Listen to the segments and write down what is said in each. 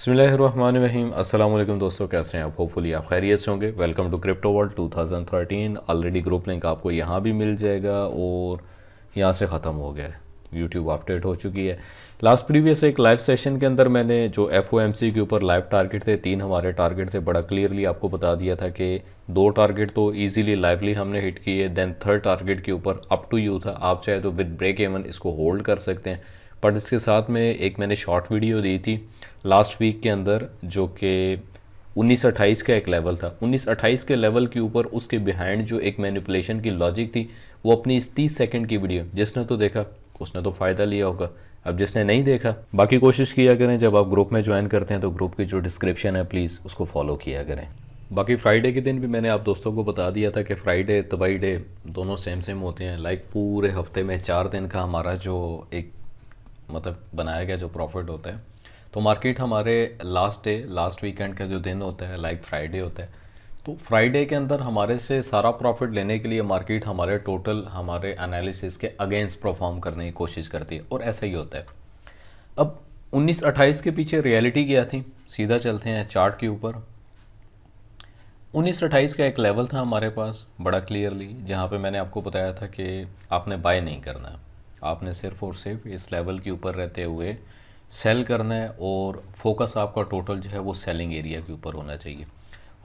बिस्मिल्लाहिर्रहमानिर्रहीम। अस्सलाम वालेकुम दोस्तों, कैसे हैं आप? होपफुली आप खैरियत से होंगे। Welcome to crypto world 2013। Already group link आपको यहाँ भी मिल जाएगा और यहाँ से ख़त्म हो गया है, यूट्यूब अपडेट हो चुकी है। लास्ट प्रीवियस एक लाइव सेशन के अंदर मैंने जो FOMC के ऊपर लाइव टारगेट थे, 3 हमारे टारगेट थे, बड़ा क्लियरली आपको बता दिया था कि 2 टारगेट तो इजीली लाइवली हमने हिट किए। दैन थर्ड टारगेट के ऊपर अप टू यू था, आप चाहे तो विद ब्रेक एवन इसको होल्ड कर सकते हैं। बट इसके साथ में एक मैंने शॉर्ट वीडियो दी थी लास्ट वीक के अंदर, जो कि 1928 का एक लेवल था। 1928 के लेवल के ऊपर उसके बिहाइंड जो एक मैनिपुलेशन की लॉजिक थी, वो अपनी इस 30 सेकेंड की वीडियो, जिसने तो देखा उसने तो फ़ायदा लिया होगा। अब जिसने नहीं देखा, बाकी कोशिश किया करें जब आप ग्रुप में ज्वाइन करते हैं तो ग्रुप की जो डिस्क्रिप्शन है प्लीज़ उसको फॉलो किया करें। बाकी फ्राइडे के दिन भी मैंने आप दोस्तों को बता दिया था कि फ्राइडे तबाही डे दोनों सेम होते हैं। लाइक पूरे हफ्ते में 4 दिन का हमारा जो एक मतलब बनाया गया जो प्रॉफिट होता है, तो मार्केट हमारे लास्ट डे लास्ट वीकेंड का जो दिन होता है लाइक फ्राइडे होता है, तो फ्राइडे के अंदर हमारे से सारा प्रॉफिट लेने के लिए मार्केट हमारे टोटल हमारे एनालिसिस के अगेंस्ट परफॉर्म करने की कोशिश करती है और ऐसा ही होता है। अब 1928 के पीछे रियलिटी क्या थी, सीधा चलते हैं चार्ट के ऊपर। 1928 का एक लेवल था हमारे पास बड़ा क्लियरली, जहाँ पे मैंने आपको बताया था कि आपने बाय नहीं करना, आपने सिर्फ और सिर्फ इस लेवल के ऊपर रहते हुए सेल करना है और फोकस आपका टोटल जो है वो सेलिंग एरिया के ऊपर होना चाहिए।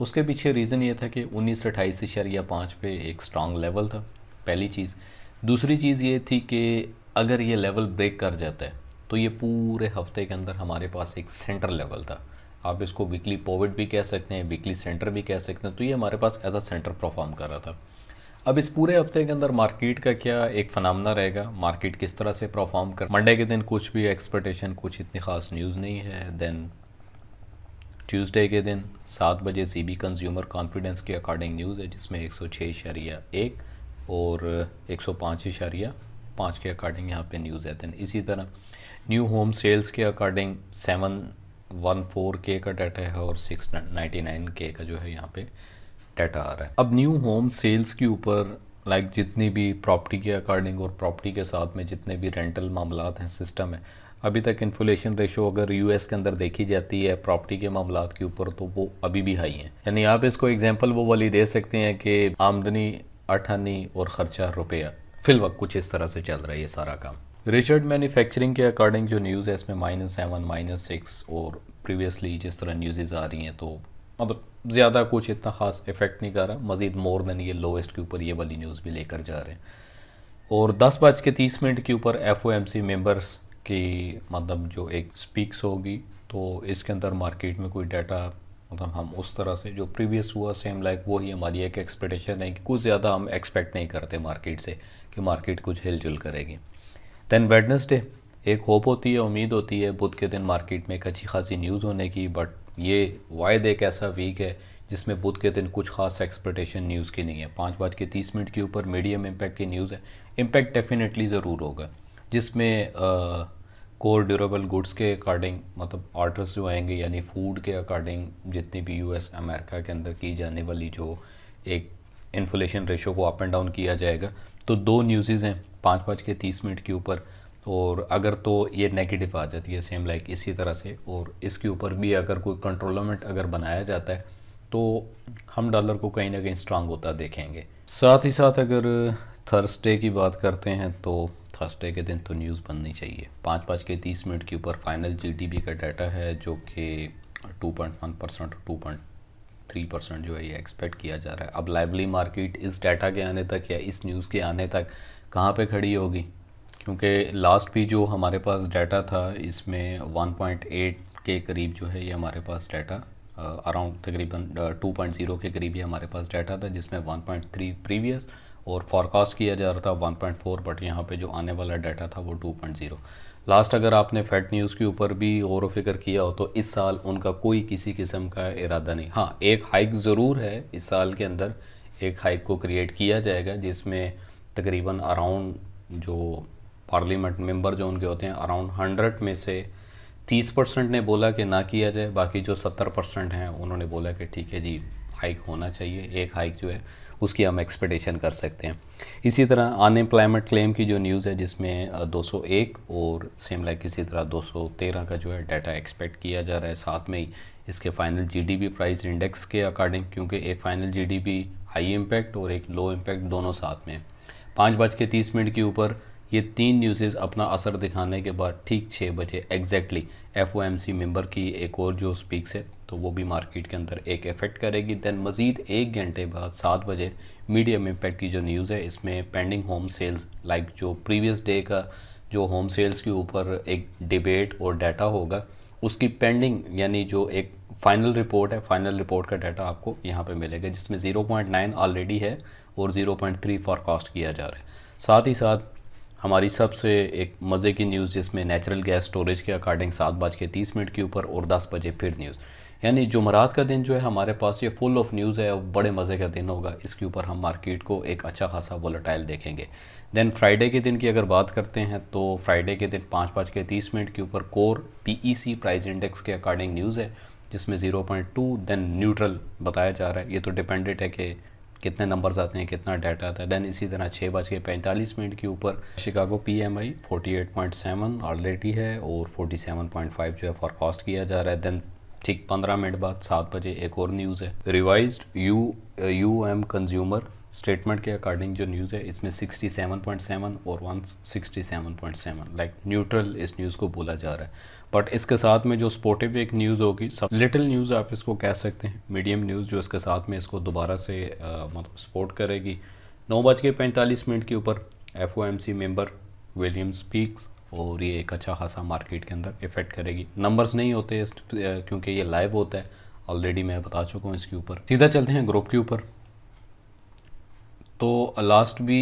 उसके पीछे रीज़न ये था कि 1928.5 पे एक स्ट्रॉन्ग लेवल था, पहली चीज़। दूसरी चीज़ ये थी कि अगर ये लेवल ब्रेक कर जाता है तो ये पूरे हफ्ते के अंदर हमारे पास एक सेंटर लेवल था, आप इसको वीकली पिवट भी कह सकते हैं, वीकली सेंटर भी कह सकते हैं। तो ये हमारे पास एज अ सेंटर परफॉर्म कर रहा था। अब इस पूरे हफ्ते के अंदर मार्केट का क्या एक फनामना रहेगा, मार्केट किस तरह से परफॉर्म कर। मंडे के दिन कुछ भी एक्सपेक्टेशन, कुछ इतनी ख़ास न्यूज़ नहीं है। देन ट्यूसडे के दिन 7 बजे CB कंज्यूमर कॉन्फिडेंस के अकॉर्डिंग न्यूज़ है, जिसमें 106.1 और 105.5 के अकॉर्डिंग यहाँ पे न्यूज़ है। दैन इसी तरह न्यू होम सेल्स के अकॉर्डिंग 714K का डाटा है और 699K का जो है यहाँ पे डाटा आ रहा है। अब न्यू होम सेल्स के ऊपर लाइक जितनी भी प्रॉपर्टी के अकॉर्डिंग और प्रॉपर्टी के साथ में जितने भी रेंटल मामलात हैं सिस्टम है, अभी तक इन्फ्लेशन रेशो अगर US के अंदर देखी जाती है प्रॉपर्टी के मामलात के ऊपर तो वो अभी भी हाई हैं। यानी आप इसको एग्जांपल वो वाली दे सकते हैं कि आमदनी 8 आनी और ख़र्चा रुपया, फिल वक्त कुछ इस तरह से चल रहा है ये सारा काम। रिचर्ड मैन्युफैक्चरिंग के अकॉर्डिंग जो न्यूज़ है इसमें -7, -6 और प्रीवियसली जिस तरह न्यूज़ आ रही हैं, तो मतलब ज़्यादा कुछ इतना ख़ास इफेक्ट नहीं कर रहा। मज़ीद मोर देन ये लोएस्ट के ऊपर ये वाली न्यूज़ भी लेकर जा रहे हैं। और 10:30 के ऊपर FOMC मेम्बर्स कि मतलब जो एक स्पीक्स होगी, तो इसके अंदर मार्केट में कोई डाटा मतलब हम उस तरह से जो प्रीवियस हुआ सेम लाइक वही हमारी एक एक्सपेक्टेशन है कि कुछ ज़्यादा हम एक्सपेक्ट नहीं करते मार्केट से कि मार्केट कुछ हिलजुल करेगी। दैन वेडनेसडे एक होप होती है, उम्मीद होती है बुध के दिन मार्केट में एक अच्छी खासी न्यूज़ होने की। बट ये वायद एक ऐसा वीक है जिसमें बुध के दिन कुछ खास एक्सपेक्टेशन न्यूज़ की नहीं है। 5:30 के ऊपर मीडियम इम्पैक्ट की न्यूज़ है, इम्पैक्ट डेफिनेटली ज़रूर होगा, जिसमें कोर ड्यूरेबल गुड्स के अकॉर्डिंग मतलब ऑर्डर्स जो आएंगे, यानी फूड के अकॉर्डिंग जितनी भी US अमेरिका के अंदर की जाने वाली जो एक इन्फ्लेशन रेशो को अप एंड डाउन किया जाएगा। तो 2 न्यूज़ेस हैं 5:30 के ऊपर, और अगर तो ये नेगेटिव आ जाती है सेम लाइक इसी तरह से, और इसके ऊपर भी अगर कोई कंट्रोलमेंट अगर बनाया जाता है तो हम डॉलर को कहीं ना कहीं स्ट्रांग होता देखेंगे। साथ ही साथ अगर थर्सडे की बात करते हैं तो थर्सडे के दिन तो न्यूज़ बननी चाहिए। 5:30 के ऊपर फाइनल GDP का डाटा है जो कि 2.1% और 2.3% जो है ये एक्सपेक्ट किया जा रहा है। अब लाइवली मार्केट इस डाटा के आने तक या इस न्यूज़ के आने तक कहाँ पे खड़ी होगी, क्योंकि लास्ट भी जो हमारे पास डाटा था इसमें 1.8 के करीब जो है ये हमारे पास डाटा अराउंड तकरीबन 2.0 के करीब ये हमारे पास डाटा था, जिसमें 1.3 प्रीवियस और फॉरकास्ट किया जा रहा था 1.4, बट यहाँ पे जो आने वाला डाटा था वो 2.0। लास्ट अगर आपने फेड न्यूज़ के ऊपर भी गौर व फिक्र किया हो तो इस साल उनका कोई किसी किस्म का इरादा नहीं। हाँ, एक हाइक ज़रूर है इस साल के अंदर, एक हाइक को क्रिएट किया जाएगा जिसमें तकरीबन अराउंड जो पार्लियामेंट मेंबर जो उनके होते हैं अराउंड 100 में से 30% ने बोला कि ना किया जाए, बाकी जो 70% हैं उन्होंने बोला कि ठीक है जी हाइक होना चाहिए। एक हाइक जो है उसकी हम एक्सपेक्टेशन कर सकते हैं। इसी तरह अनएम्प्लॉयमेंट क्लेम की जो न्यूज़ है जिसमें 201 और सेम लाइक इसी तरह 213 का जो है डाटा एक्सपेक्ट किया जा रहा है। साथ में ही इसके फाइनल जीडीपी प्राइस इंडेक्स के अकॉर्डिंग, क्योंकि एक फाइनल जीडीपी हाई इम्पैक्ट और एक लो इम्पैक्ट दोनों साथ में 5:30 के ऊपर ये तीन न्यूज़ अपना असर दिखाने के बाद ठीक 6 बजे एग्जैक्टली FOMC मेंबर की एक और जो स्पीक्स है तो वो भी मार्केट के अंदर एक इफेक्ट करेगी। दैन मज़ीद 1 घंटे बाद 7 बजे मीडियम इम्पैक्ट की जो न्यूज़ है इसमें पेंडिंग होम सेल्स लाइक जो प्रीवियस डे का जो होम सेल्स के ऊपर एक डिबेट और डाटा होगा उसकी पेंडिंग यानी जो एक फाइनल रिपोर्ट है, फाइनल रिपोर्ट का डाटा आपको यहाँ पे मिलेगा जिसमें 0.9 ऑलरेडी है और 0.3 फॉरकास्ट किया जा रहा है। साथ ही साथ हमारी सबसे एक मज़े की न्यूज़ जिसमें नेचुरल गैस स्टोरेज के अकॉर्डिंग 7:30 के ऊपर और 10 बजे फिर न्यूज़, यानी जुमरात का दिन जो है हमारे पास ये फुल ऑफ न्यूज़ है और बड़े मज़े का दिन होगा। इसके ऊपर हम मार्केट को एक अच्छा खासा वोलेटाइल देखेंगे। दैन फ्राइडे के दिन की अगर बात करते हैं तो फ्राइडे के दिन 5:30 के ऊपर कोर PEC प्राइस इंडेक्स के अकॉर्डिंग न्यूज़ है जिसमें 0.2 दैन न्यूट्रल बताया जा रहा है। ये तो डिपेंडेंट है कि कितने नंबर्स आते हैं, कितना डाटा आता है। दैन इसी तरह 6:45 के ऊपर शिकागो PMI 48.7 ऑलरेडी है और 47.5 जो है फॉरकास्ट किया जा रहा है। दैन ठीक 15 मिनट बाद 7 बजे एक और न्यूज़ है रिवाइज्ड UM कंज्यूमर स्टेटमेंट के अकॉर्डिंग जो न्यूज़ है इसमें 67.7 और 167.7 लाइक न्यूट्रल इस न्यूज़ को बोला जा रहा है। बट इसके साथ में जो स्पोर्टिव एक न्यूज़ होगी सब लिटिल न्यूज़ आप इसको कह सकते हैं, मीडियम न्यूज़ जो इसके साथ में इसको दोबारा से मतलब सपोर्ट करेगी। 9:45 के ऊपर FOMC मेंबर विलियम्स स्पीक्स और ये एक अच्छा खासा मार्केट के अंदर इफेक्ट करेगी। नंबर्स नहीं होते क्योंकि ये लाइव होता है, ऑलरेडी मैं बता चुका हूँ इसके ऊपर। सीधा चलते हैं ग्रुप के ऊपर तो लास्ट भी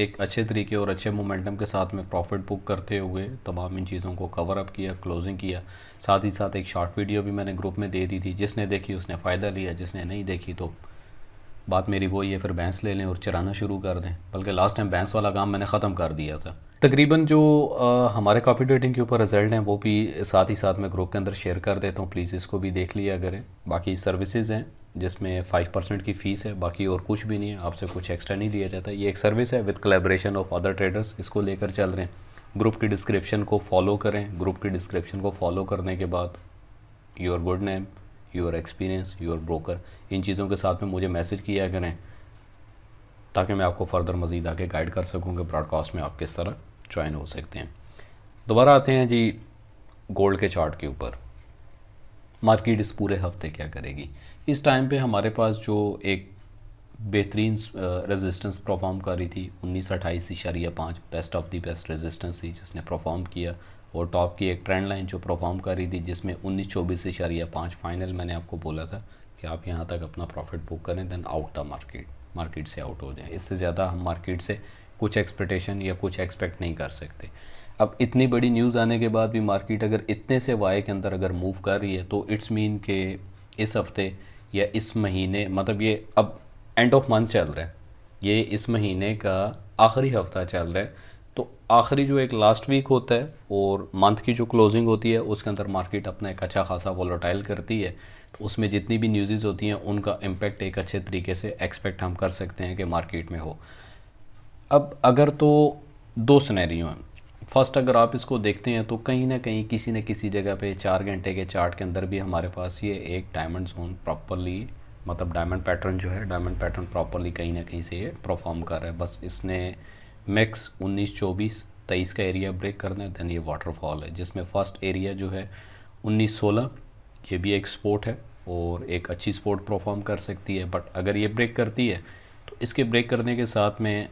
एक अच्छे तरीके और अच्छे मोमेंटम के साथ में प्रॉफिट बुक करते हुए तमाम इन चीज़ों को कवर अप किया, क्लोजिंग किया। साथ ही साथ एक शॉर्ट वीडियो भी मैंने ग्रुप में दे दी थी, जिसने देखी उसने फ़ायदा लिया, जिसने नहीं देखी तो बात मेरी वो ये फिर बैंस ले लें और चराना शुरू कर दें। बल्कि लास्ट टाइम बैंस वाला काम मैंने ख़त्म कर दिया था। तकरीबन जो हमारे कॉपी ट्रेडिंग के ऊपर रिजल्ट हैं वो भी साथ ही साथ मैं ग्रुप के अंदर शेयर कर देता हूँ, प्लीज़ इसको भी देख लिया करें। बाकी सर्विसेज हैं जिसमें 5% की फ़ीस है, बाकी और कुछ भी नहीं है, आपसे कुछ एक्स्ट्रा नहीं लिया जाता। ये एक सर्विस है with collaboration of other traders, इसको लेकर चल रहे हैं। ग्रुप की डिस्क्रिप्शन को फॉलो करें, ग्रुप की डिस्क्रिप्शन को फॉलो करने के बाद your good name, your experience, your broker, इन चीज़ों के साथ में मुझे मैसेज किया करें ताकि मैं आपको फर्दर मज़ीद आके गाइड कर सकूँ कि ब्रॉडकास्ट में आप किस तरह ज्वाइन हो सकते हैं। दोबारा आते हैं जी गोल्ड के चार्ट के ऊपर, मार्केट इस पूरे हफ्ते क्या करेगी। इस टाइम पे हमारे पास जो एक बेहतरीन रेजिस्टेंस परफॉर्म कर रही थी 1928.5 best of the best resistance थी जिसने परफॉर्म किया और टॉप की एक ट्रेंड लाइन जो परफॉर्म कर रही थी जिसमें 1924.5 फाइनल मैंने आपको बोला था कि आप यहाँ तक अपना प्रॉफिट बुक करें दैन आउट ऑफ मार्केट से आउट हो जाए। इससे ज़्यादा हम मार्केट से कुछ एक्सपेक्टेशन या कुछ एक्सपेक्ट नहीं कर सकते। अब इतनी बड़ी न्यूज़ आने के बाद भी मार्केट अगर इतने से वाई के अंदर अगर मूव कर रही है तो इट्स मीन के इस हफ्ते या इस महीने, मतलब ये अब एंड ऑफ मंथ चल रहा है, ये इस महीने का आखिरी हफ्ता चल रहा है तो आखिरी जो एक लास्ट वीक होता है और मंथ की जो क्लोजिंग होती है उसके अंदर मार्केट अपना एक अच्छा खासा वोलेटाइल करती है। तो उसमें जितनी भी न्यूज़ होती हैं उनका इम्पैक्ट एक अच्छे तरीके से एक्सपेक्ट हम कर सकते हैं कि मार्केट में हो। अब अगर तो दो सिनेरियो हैं। फर्स्ट, अगर आप इसको देखते हैं तो कहीं ना कहीं किसी न किसी जगह पे 4 घंटे के चार्ट के अंदर भी हमारे पास ये एक डायमंड जोन प्रॉपरली, मतलब डायमंड पैटर्न जो है, डायमंड पैटर्न प्रॉपरली कहीं ना कहीं से ये परफॉर्म कर रहा है। बस इसने मैक्स 1924-23 का एरिया ब्रेक करना है, दैन ये वाटरफॉल है जिसमें फर्स्ट एरिया जो है 1916, ये भी एक स्पोर्ट है और एक अच्छी स्पोर्ट परफॉर्म कर सकती है। बट अगर ये ब्रेक करती है तो इसके ब्रेक करने के साथ में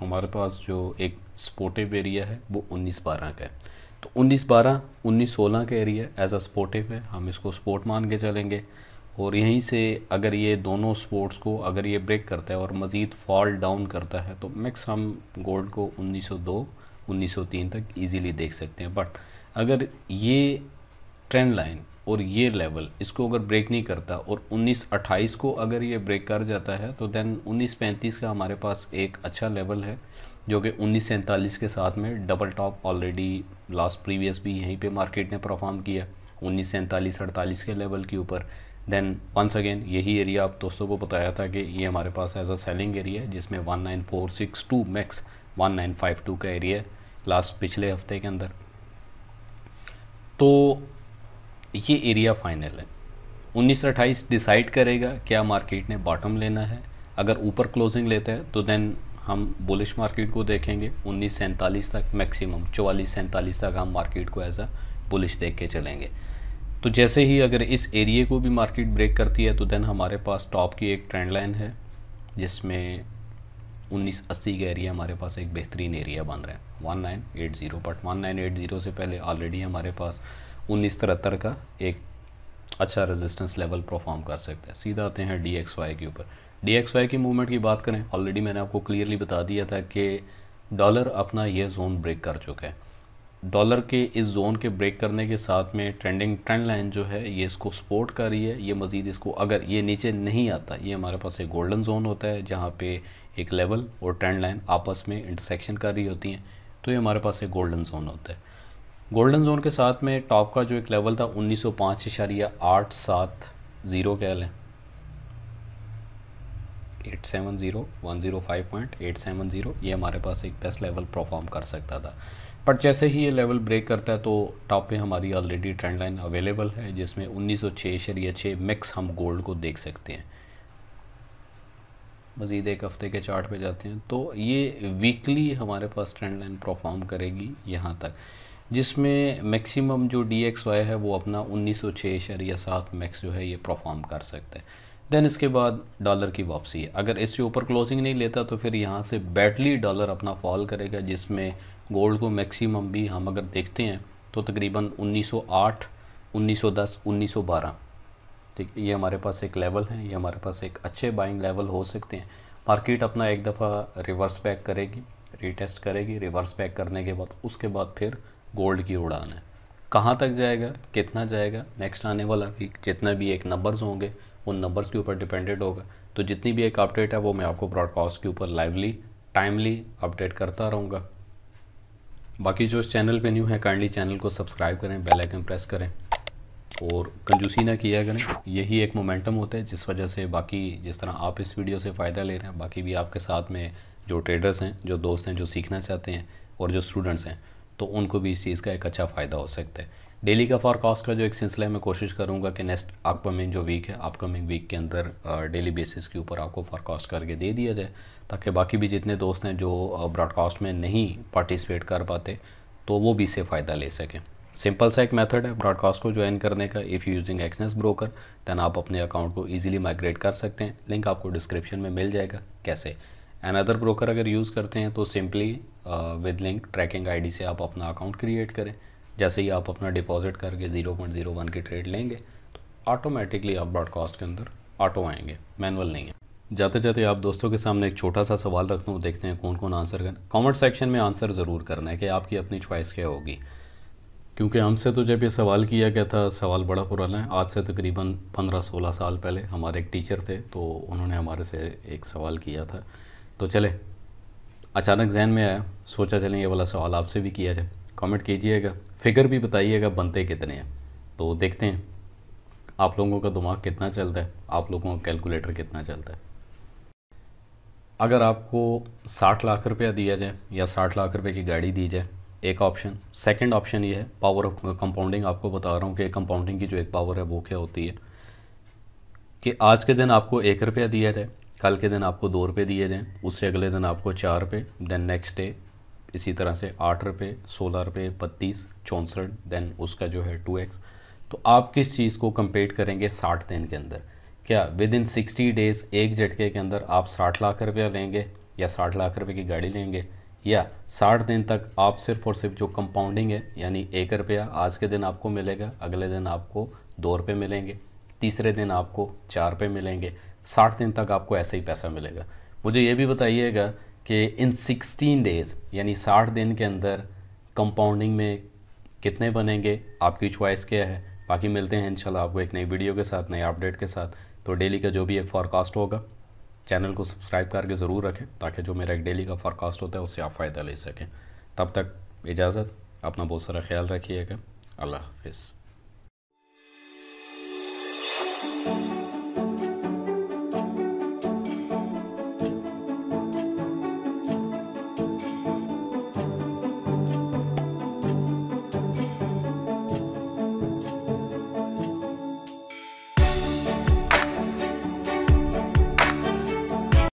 हमारे पास जो एक सपोर्टिव एरिया है वो 1912 का है। तो 1912 1916 का एरिया एज अ सपोर्टिव है, हम इसको सपोर्ट मान के चलेंगे। और यहीं से अगर ये दोनों सपोर्ट्स को अगर ये ब्रेक करता है और मज़ीद फॉल डाउन करता है तो मैक्स हम गोल्ड को 1902 1903 तक इजीली देख सकते हैं। बट अगर ये ट्रेंड लाइन और ये लेवल इसको अगर ब्रेक नहीं करता और 1928 को अगर ये ब्रेक कर जाता है तो दैन 1935 का हमारे पास एक अच्छा लेवल है जो कि 1947 के साथ में double top already last previous भी यहीं पे मार्केट ने परफॉर्म किया 1947-48 के लेवल के ऊपर। देन वंस अगेन यही एरिया आप दोस्तों को बताया था कि ये हमारे पास एज अ सेलिंग एरिया है जिसमें 19462 मैक्स 1952 का एरिया है लास्ट पिछले हफ्ते के अंदर। तो ये एरिया फाइनल है। 1928 डिसाइड करेगा क्या मार्केट ने बॉटम लेना है। अगर ऊपर क्लोजिंग लेता है तो देन हम बुलिश मार्केट को देखेंगे 1947 तक, मैक्सिमम 4447 तक हम मार्केट को एज अ बुलिश देख के चलेंगे। तो जैसे ही अगर इस एरिया को भी मार्केट ब्रेक करती है तो देन हमारे पास टॉप की एक ट्रेंड लाइन है जिसमें 1980 का एरिया हमारे पास एक बेहतरीन एरिया बन रहा है 1980। बट 1980 से पहले ऑलरेडी हमारे पास 1973 का एक अच्छा रेजिस्टेंस लेवल परफॉर्म कर सकता है। सीधा आते हैं DXY के ऊपर। DXY की मूवमेंट की बात करें, ऑलरेडी मैंने आपको क्लियरली बता दिया था कि डॉलर अपना यह जोन ब्रेक कर चुका है। डॉलर के इस जोन के ब्रेक करने के साथ में ट्रेंड लाइन जो है ये इसको सपोर्ट कर रही है। ये मज़ीद इसको अगर ये नीचे नहीं आता, ये हमारे पास एक गोल्डन जोन होता है जहाँ पे एक लेवल और ट्रेंड लाइन आपस में इंटरसेक्शन कर रही होती हैं, तो ये हमारे पास एक गोल्डन जोन होता है। गोल्डन जोन के साथ में टॉप का जो एक लेवल था 1905.870 कह लें 870 105.870, ये हमारे पास एक बेस्ट लेवल परफॉर्म कर सकता था। बट जैसे ही ये लेवल ब्रेक करता है तो टॉप पे हमारी ऑलरेडी ट्रेंड लाइन अवेलेबल है जिसमें 1906.6 मैक्स हम गोल्ड को देख सकते हैं। मज़ीद एक हफ़्ते के चार्ट पे जाते हैं तो ये वीकली हमारे पास ट्रेंड लाइन परफॉर्म करेगी यहाँ तक, जिसमें मैक्सिमम जो DXY है वो अपना 1906.7 मैक्स जो है ये परफॉर्म कर सकता है। देन इसके बाद डॉलर की वापसी है। अगर इससे ऊपर क्लोजिंग नहीं लेता तो फिर यहाँ से बैटली डॉलर अपना फॉल करेगा, जिसमें गोल्ड को मैक्सिमम भी हम अगर देखते हैं तो तकरीबन 1908, 1910, 1912 ठीक, ये हमारे पास एक लेवल है, ये हमारे पास एक अच्छे बाइंग लेवल हो सकते हैं। मार्केट अपना एक दफ़ा रिवर्स बैक करेगी, रीटेस्ट करेगी, रिवर्स बैक करने के बाद उसके बाद फिर गोल्ड की उड़ान है। कहाँ तक जाएगा, कितना जाएगा, नेक्स्ट आने वाला वीक जितना भी एक नंबर्स होंगे उन नंबर्स के ऊपर डिपेंडेड होगा। तो जितनी भी एक अपडेट है वो मैं आपको ब्रॉडकास्ट के ऊपर लाइवली टाइमली अपडेट करता रहूँगा। बाकी जो इस चैनल पे न्यू है काइंडली चैनल को सब्सक्राइब करें, बेल आइकन प्रेस करें और कंजूसी ना किया करें। यही एक मोमेंटम होता है जिस वजह से बाकी जिस तरह आप इस वीडियो से फ़ायदा ले रहे हैं, बाकी भी आपके साथ में जो ट्रेडर्स हैं, जो दोस्त हैं, जो सीखना चाहते हैं और जो स्टूडेंट्स हैं, तो उनको भी इस चीज़ का एक अच्छा फ़ायदा हो सकता है। डेली का फॉरकास्ट का जो एक सिलसिला है मैं कोशिश करूंगा कि नेक्स्ट अपकमिंग जो वीक है, अपकमिंग वीक के अंदर डेली बेसिस के ऊपर आपको फॉरकास्ट करके दे दिया जाए, ताकि बाकी भी जितने दोस्त हैं जो ब्रॉडकास्ट में नहीं पार्टिसिपेट कर पाते तो वो भी इससे फ़ायदा ले सकें। सिंपल सा एक मेथड है ब्रॉडकास्ट को ज्वाइन करने का। If you using EXNESS broker then आप अपने अकाउंट को ईजिली माइग्रेट कर सकते हैं। लिंक आपको डिस्क्रिप्शन में मिल जाएगा कैसे। अनदर ब्रोकर अगर यूज़ करते हैं तो simply with link tracking ID से आप अपना अकाउंट क्रिएट करें। जैसे ही आप अपना डिपॉजिट करके 0.01 की ट्रेड लेंगे तो ऑटोमेटिकली आप ब्रॉडकास्ट के अंदर ऑटो आएंगे, मैनुअल नहीं है। जाते जाते आप दोस्तों के सामने एक छोटा सा सवाल रखता हूँ, देखते हैं कौन कौन आंसर कर। कमेंट सेक्शन में आंसर ज़रूर करना है कि आपकी अपनी चॉइस क्या होगी, क्योंकि हमसे तो जब ये सवाल किया गया था, सवाल बड़ा पुराना है, आज से तकरीबन 15-16 साल पहले हमारे एक टीचर थे तो उन्होंने हमारे से एक सवाल किया था। तो चले अचानक जहन में आया, सोचा चलें ये वाला सवाल आपसे भी किया जाए। कमेंट कीजिएगा, फिगर भी बताइएगा बनते कितने हैं। तो देखते हैं आप लोगों का दिमाग कितना चलता है, आप लोगों का कैलकुलेटर कितना चलता है। अगर आपको 60 लाख रुपया दिया जाए या 60 लाख रुपए की गाड़ी दी जाए, एक ऑप्शन। सेकंड ऑप्शन ये है पावर ऑफ कंपाउंडिंग। आपको बता रहा हूँ कि कंपाउंडिंग की जो एक पावर है वो क्या होती है कि आज के दिन आपको 1 रुपया दिया जाए, कल के दिन आपको 2 रुपये दिए जाएँ, उससे अगले दिन आपको 4 रुपये, दैन नेक्स्ट डे इसी तरह से 8 रुपये, 16 रुपये, 32, 64, दैन उसका जो है 2x। तो आप किस चीज़ को कंपेयर करेंगे 60 दिन के अंदर? क्या विद इन 60 डेज़ एक झटके के अंदर आप 60 लाख रुपया लेंगे या 60 लाख रुपये की गाड़ी लेंगे, या 60 दिन तक आप सिर्फ और सिर्फ जो कंपाउंडिंग है यानी 1 रुपया आज के दिन आपको मिलेगा, अगले दिन आपको 2 रुपये मिलेंगे, तीसरे दिन आपको 4 रुपये मिलेंगे, 60 दिन तक आपको ऐसे ही पैसा मिलेगा। मुझे ये भी बताइएगा कि इन 16 डेज़ यानी 60 दिन के अंदर कंपाउंडिंग में कितने बनेंगे, आपकी चॉइस क्या है। बाकी मिलते हैं इंशाल्लाह आपको एक नई वीडियो के साथ, नए अपडेट के साथ। तो डेली का जो भी एक फॉरकास्ट होगा चैनल को सब्सक्राइब करके ज़रूर रखें, ताकि जो मेरा एक डेली का फॉरकास्ट होता है उससे आप फ़ायदा ले सकें। तब तक इजाज़त, अपना बहुत सारा ख्याल रखिएगा, अल्लाह हाफिज़।